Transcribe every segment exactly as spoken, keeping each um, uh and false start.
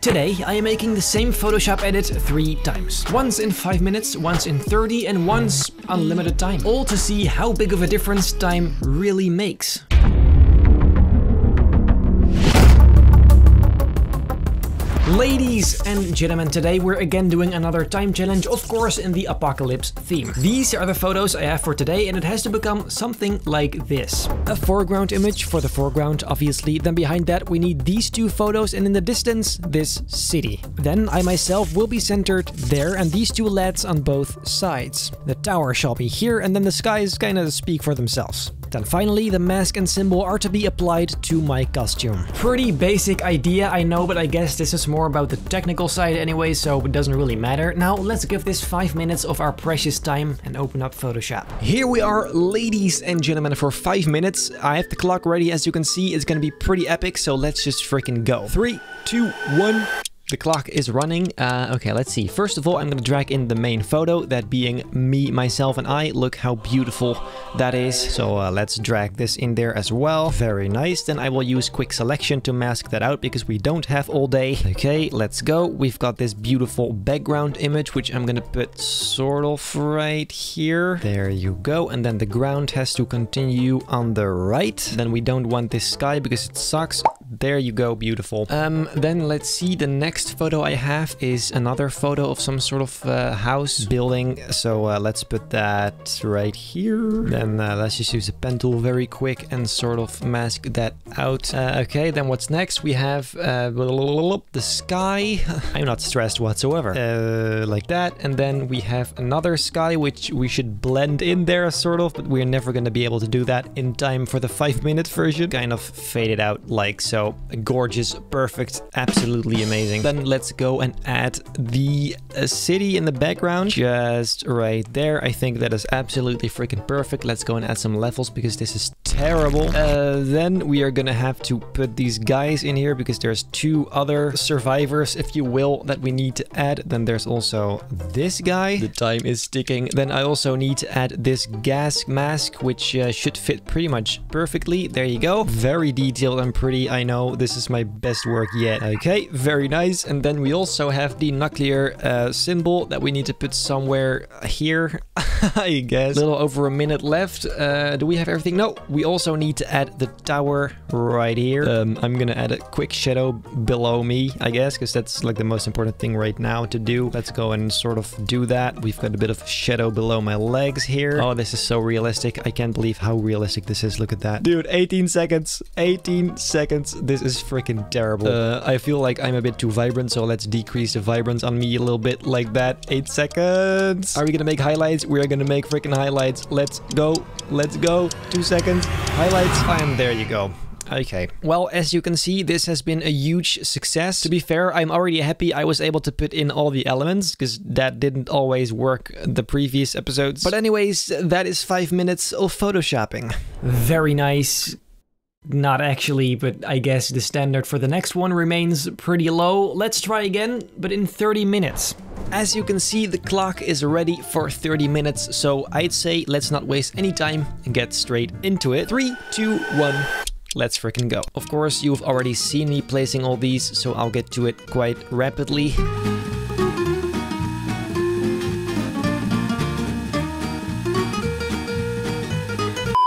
Today I am making the same Photoshop edit three times. Once in five minutes, once in thirty, and once unlimited time. All to see how big of a difference time really makes. Ladies and gentlemen, today we're again doing another time challenge, of course in the apocalypse theme. These are the photos I have for today, and it has to become something like this. A foreground image for the foreground, obviously. Then behind that we need these two photos, and in the distance, this city. Then I myself will be centered there, and these two lads on both sides. The tower shall be here, and then the skies kinda speak for themselves. Then finally, the mask and symbol are to be applied to my costume. Pretty basic idea, I know, but I guess this is more about the technical side anyway, so it doesn't really matter. Now, let's give this five minutes of our precious time and open up Photoshop. Here we are, ladies and gentlemen, for five minutes. I have the clock ready, as you can see. It's gonna be pretty epic, so let's just freaking go. Three, two, one. The clock is running. Uh, okay, let's see. First of all, I'm gonna drag in the main photo, that being me, myself, and I. Look how beautiful that is. So uh, let's drag this in there as well. Very nice. Then I will use quick selection to mask that out because we don't have all day. Okay, let's go. We've got this beautiful background image, which I'm gonna put sort of right here. There you go. And then the ground has to continue on the right. Then we don't want this sky because it sucks. There you go, beautiful. Um, then let's see, the next photo I have is another photo of some sort of uh, house building. So uh, let's put that right here. Then uh, let's just use a pen tool very quick and sort of mask that out. Uh, okay, then what's next? We have uh, the sky. I'm not stressed whatsoever. Uh, like that. And then we have another sky, which we should blend in there sort of, but we're never going to be able to do that in time for the five minute version. Kind of fade it out like so. Gorgeous, perfect, absolutely amazing. Then let's go and add the uh, city in the background, just right there. I think that is absolutely freaking perfect. Let's go and add some levels because this is terrible. Uh, then we are gonna have to put these guys in here because there's two other survivors, if you will, that we need to add. Then there's also this guy. The time is ticking. Then I also need to add this gas mask, which uh, should fit pretty much perfectly. There you go. Very detailed and pretty. I know. No, this is my best work yet. Okay, very nice. And then we also have the nuclear uh, symbol that we need to put somewhere here, I guess. A little over a minute left. Uh, do we have everything? No, we also need to add the tower right here. Um, I'm gonna add a quick shadow below me, I guess, because that's like the most important thing right now to do. Let's go and sort of do that. We've got a bit of shadow below my legs here. Oh, this is so realistic. I can't believe how realistic this is. Look at that. Dude, eighteen seconds. eighteen seconds. This is freaking terrible. Uh, I feel like I'm a bit too vibrant, so let's decrease the vibrance on me a little bit like that. Eight seconds. Are we gonna make highlights? We are gonna make freaking highlights. Let's go. Let's go. Two seconds. Highlights. And there you go. Okay. Well, as you can see, this has been a huge success. To be fair, I'm already happy I was able to put in all the elements, because that didn't always work the previous episodes. But anyways, that is five minutes of photoshopping. Very nice. Not actually, but I guess the standard for the next one remains pretty low. Let's try again, but in thirty minutes. As you can see, the clock is ready for thirty minutes, so I'd say let's not waste any time and get straight into it. Three, two, one. Let's freaking go. Of course, you've already seen me placing all these, so I'll get to it quite rapidly.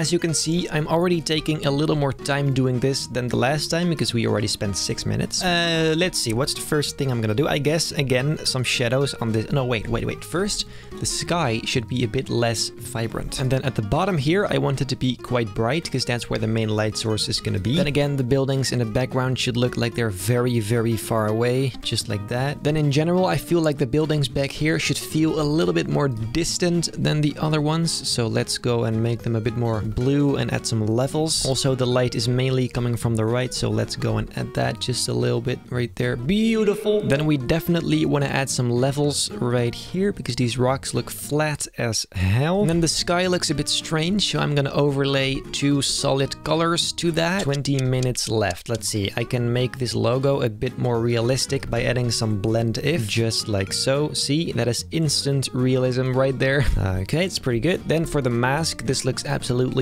As you can see, I'm already taking a little more time doing this than the last time because we already spent six minutes. Uh, let's see, what's the first thing I'm gonna do? I guess, again, some shadows on this. No, wait, wait, wait. First, the sky should be a bit less vibrant. And then at the bottom here, I want it to be quite bright because that's where the main light source is gonna be. Then again, the buildings in the background should look like they're very, very far away, just like that. Then in general, I feel like the buildings back here should feel a little bit more distant than the other ones. So let's go and make them a bit more blue and add some levels. Also, the light is mainly coming from the right, so let's go and add that just a little bit right there. Beautiful. Then we definitely want to add some levels right here because these rocks look flat as hell. And then the sky looks a bit strange, so I'm gonna overlay two solid colors to that. twenty minutes left. Let's see. I can make this logo a bit more realistic by adding some blend if, just like so. See, that is instant realism right there. Okay, it's pretty good. Then for the mask, this looks absolutely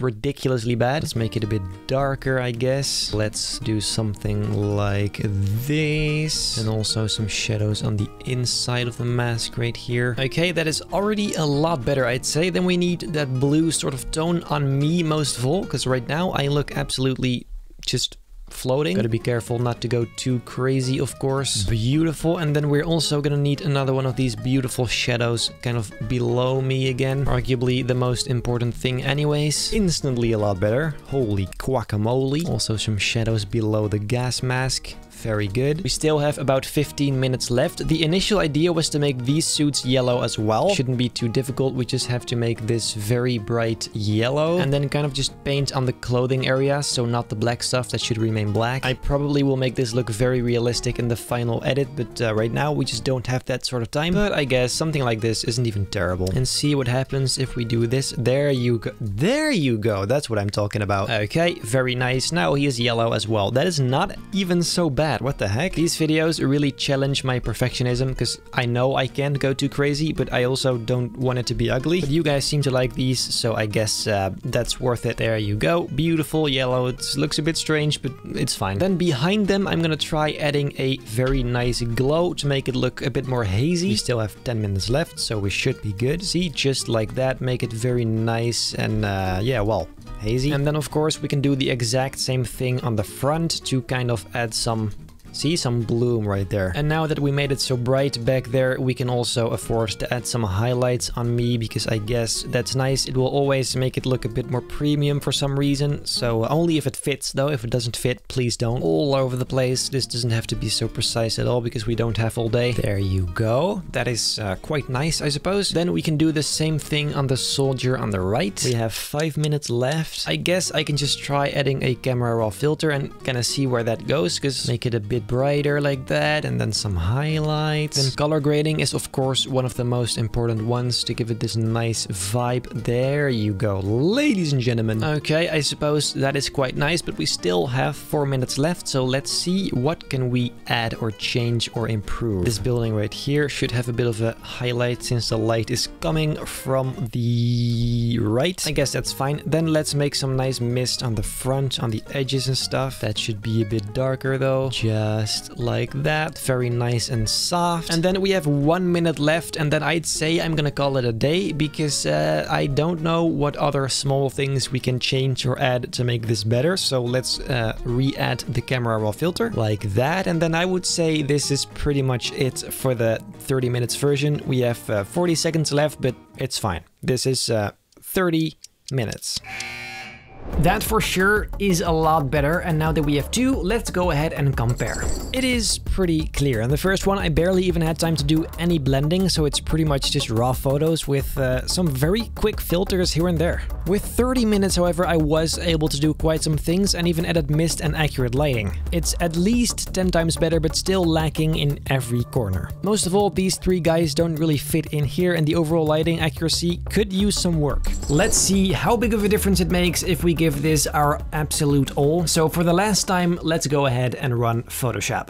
ridiculously bad. Let's make it a bit darker, I guess. Let's do something like this. And also some shadows on the inside of the mask right here. Okay, that is already a lot better, I'd say. Then we need that blue sort of tone on me most of all, because right now I look absolutely just floating. Gotta be careful not to go too crazy, of course. Beautiful. And then we're also gonna need another one of these beautiful shadows kind of below me again. Arguably the most important thing anyways. Instantly a lot better. Holy guacamole. Also some shadows below the gas mask. Very good. We still have about fifteen minutes left. The initial idea was to make these suits yellow as well. Shouldn't be too difficult. We just have to make this very bright yellow and then kind of just paint on the clothing area. So not the black stuff, that should remain black. I probably will make this look very realistic in the final edit, but uh, right now we just don't have that sort of time. But I guess something like this isn't even terrible. And see what happens if we do this. There you go. There you go. That's what I'm talking about. Okay, very nice. Now he is yellow as well. That is not even so bad. What the heck? These videos really challenge my perfectionism, because I know I can't go too crazy, but I also don't want it to be ugly. But you guys seem to like these, so I guess uh, that's worth it. There you go. Beautiful yellow. It looks a bit strange, but it's fine. Then behind them, I'm gonna try adding a very nice glow to make it look a bit more hazy. We still have ten minutes left, so we should be good. See, just like that, make it very nice and uh, yeah, well, hazy. And then of course we can do the exact same thing on the front to kind of add some, see, some bloom right there. And now that we made it so bright back there, we can also afford to add some highlights on me, because I guess that's nice. It will always make it look a bit more premium for some reason. So only if it fits, though. If it doesn't fit, please don't. All over the place. This doesn't have to be so precise at all, because we don't have all day. There you go. That is uh, quite nice, I suppose. Then we can do the same thing on the soldier on the right. We have five minutes left. I guess I can just try adding a camera raw filter and kind of see where that goes, because make it a bit brighter like that, and then some highlights. Then color grading is of course one of the most important ones to give it this nice vibe. There you go, ladies and gentlemen. Okay, I suppose that is quite nice, but we still have four minutes left, so let's see what can we add or change or improve. This building right here should have a bit of a highlight, since the light is coming from the right. I guess that's fine. Then let's make some nice mist on the front, on the edges and stuff. That should be a bit darker though. Just Just like that. Very nice and soft. And then we have one minute left, and then I'd say I'm gonna call it a day, because uh, I don't know what other small things we can change or add to make this better. So let's uh, re-add the camera raw filter like that. And then I would say this is pretty much it for the thirty minutes version. We have uh, forty seconds left, but it's fine. This is uh, thirty minutes. That for sure is a lot better, and now that we have two, let's go ahead and compare. It is pretty clear. And the first one, I barely even had time to do any blending, so it's pretty much just raw photos with uh, some very quick filters here and there. With thirty minutes, however, I was able to do quite some things and even added mist and accurate lighting. It's at least ten times better, but still lacking in every corner. Most of all, these three guys don't really fit in here, and the overall lighting accuracy could use some work. Let's see how big of a difference it makes if we give this our absolute all. So for the last time, let's go ahead and run Photoshop.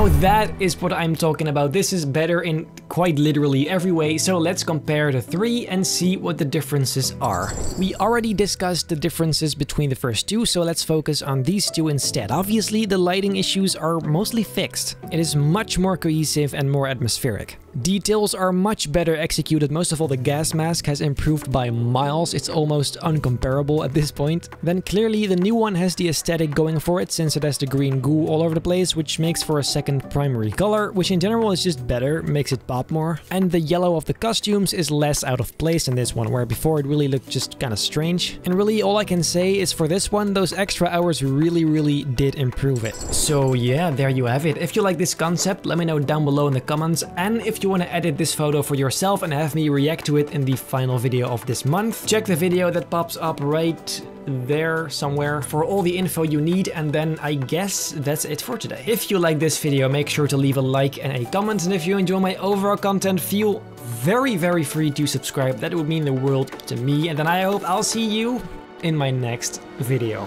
Now that is what I'm talking about. This is better in quite literally every way. So let's compare the three and see what the differences are. We already discussed the differences between the first two, so let's focus on these two instead. Obviously, the lighting issues are mostly fixed. It is much more cohesive and more atmospheric. Details are much better executed. Most of all, the gas mask has improved by miles. It's almost uncomparable at this point. Then clearly the new one has the aesthetic going for it, since it has the green goo all over the place, which makes for a second primary color, which in general is just better, makes it pop more. And the yellow of the costumes is less out of place in this one, where before it really looked just kind of strange. And really all I can say is for this one, those extra hours really, really did improve it. So yeah, there you have it. If you like this concept, let me know down below in the comments. And if If you want to edit this photo for yourself and have me react to it in the final video of this month, check the video that pops up right there somewhere for all the info you need. And then I guess that's it for today. If you like this video, make sure to leave a like and a comment. And if you enjoy my overall content, feel very, very free to subscribe. That would mean the world to me. And then I hope I'll see you in my next video.